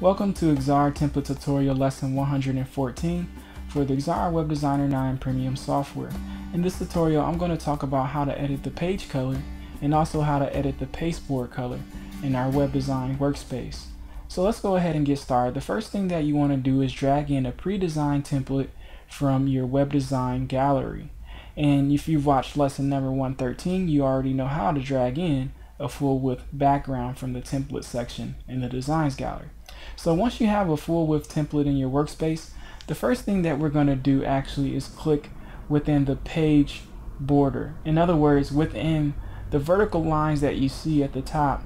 Welcome to Xara Template Tutorial Lesson 114 for the Xara Web Designer 9 Premium software. In this tutorial, I'm going to talk about how to edit the page color and also how to edit the pasteboard color in our web design workspace. So let's go ahead and get started. The first thing that you want to do is drag in a pre-designed template from your web design gallery. And if you've watched lesson number 113, you already know how to drag in a full-width background from the template section in the designs gallery. So once you have a full-width template in your workspace, the first thing that we're going to do actually is click within the page border. In other words, within the vertical lines that you see at the top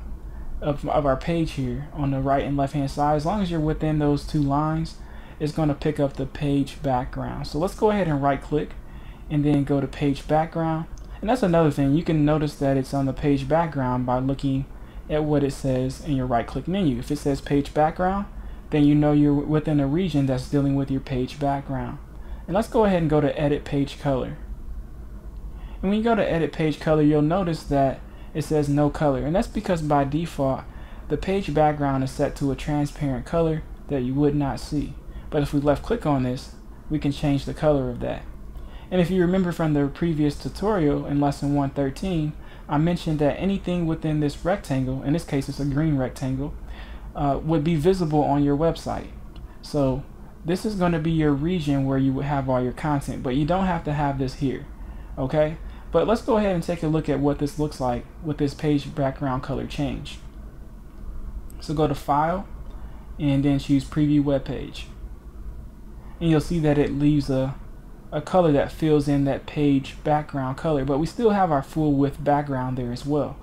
of our page here on the right and left hand side, as long as you're within those two lines, it's going to pick up the page background. So let's go ahead and right click and then go to page background. And that's another thing, you can notice that it's on the page background by looking at what it says in your right click menu. If it says page background, then you know you're within a region that's dealing with your page background. And let's go ahead and go to edit page color. And when you go to edit page color, you'll notice that it says no color, and that's because by default the page background is set to a transparent color that you would not see. But if we left click on this, we can change the color of that. And if you remember from the previous tutorial in lesson 113, I mentioned that anything within this rectangle, in this case it's a green rectangle, would be visible on your website. So this is going to be your region where you would have all your content, but you don't have to have this here, okay? But let's go ahead and take a look at what this looks like with this page background color change. So go to File and then choose Preview Web Page. And you'll see that it leaves a color that fills in that page background color, but we still have our full width background there as well.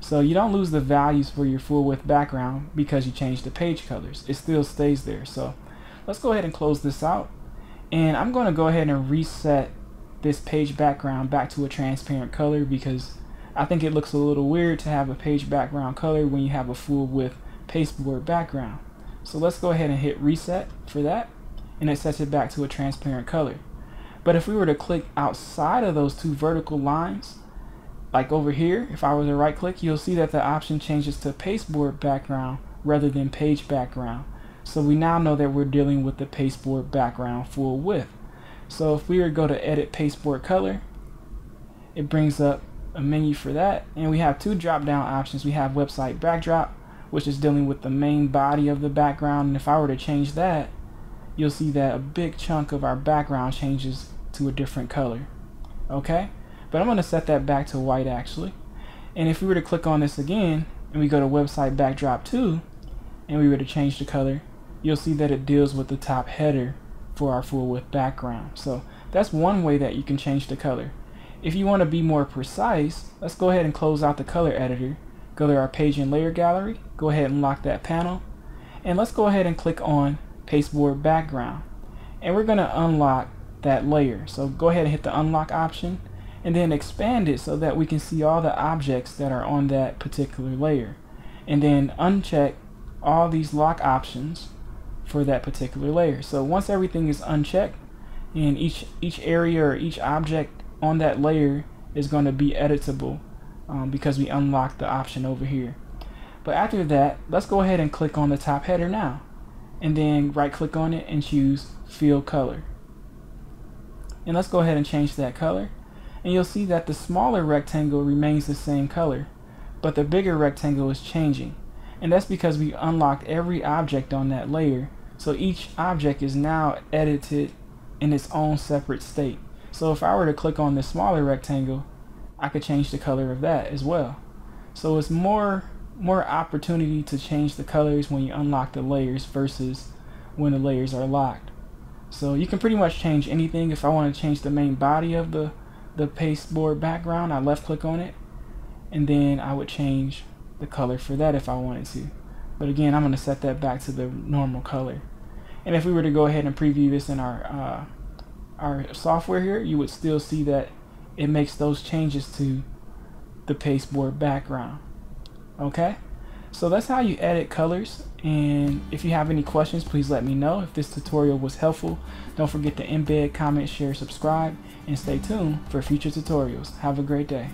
So you don't lose the values for your full width background because you change the page colors. It still stays there. So let's go ahead and close this out. And I'm going to go ahead and reset this page background back to a transparent color because I think it looks a little weird to have a page background color when you have a full width pasteboard background. So let's go ahead and hit reset for that, and it sets it back to a transparent color. But if we were to click outside of those two vertical lines, like over here, if I were to right click, you'll see that the option changes to pasteboard background rather than page background. So we now know that we're dealing with the pasteboard background full width. So if we were to go to edit pasteboard color, it brings up a menu for that, and we have two drop down options. We have website backdrop, which is dealing with the main body of the background, and if I were to change that, you'll see that a big chunk of our background changes to a different color, okay? But I'm going to set that back to white actually. And if we were to click on this again and we go to website backdrop 2 and we were to change the color, you'll see that it deals with the top header for our full width background. So that's one way that you can change the color. If you want to be more precise, let's go ahead and close out the color editor, go to our page and layer gallery, go ahead and lock that panel, and let's go ahead and click on pasteboard background, and we're going to unlock that layer. So go ahead and hit the unlock option and then expand it so that we can see all the objects that are on that particular layer, and then uncheck all these lock options for that particular layer. So once everything is unchecked, and each area or each object on that layer is going to be editable because we unlocked the option over here. But after that, let's go ahead and click on the top header now, and then right click on it and choose fill color, and let's go ahead and change that color. And you'll see that the smaller rectangle remains the same color, but the bigger rectangle is changing, and that's because we unlocked every object on that layer. So each object is now edited in its own separate state. So if I were to click on this smaller rectangle, I could change the color of that as well. So it's more opportunity to change the colors when you unlock the layers versus when the layers are locked. So you can pretty much change anything. If I want to change the main body of the pasteboard background, I left click on it, and then I would change the color for that if I wanted to. But again, I'm going to set that back to the normal color. And if we were to go ahead and preview this in our software here, you would still see that it makes those changes to the pasteboard background. Okay, so that's how you edit colors. And if you have any questions, please let me know. If this tutorial was helpful, don't forget to embed, comment, share, subscribe, and stay tuned for future tutorials. Have a great day.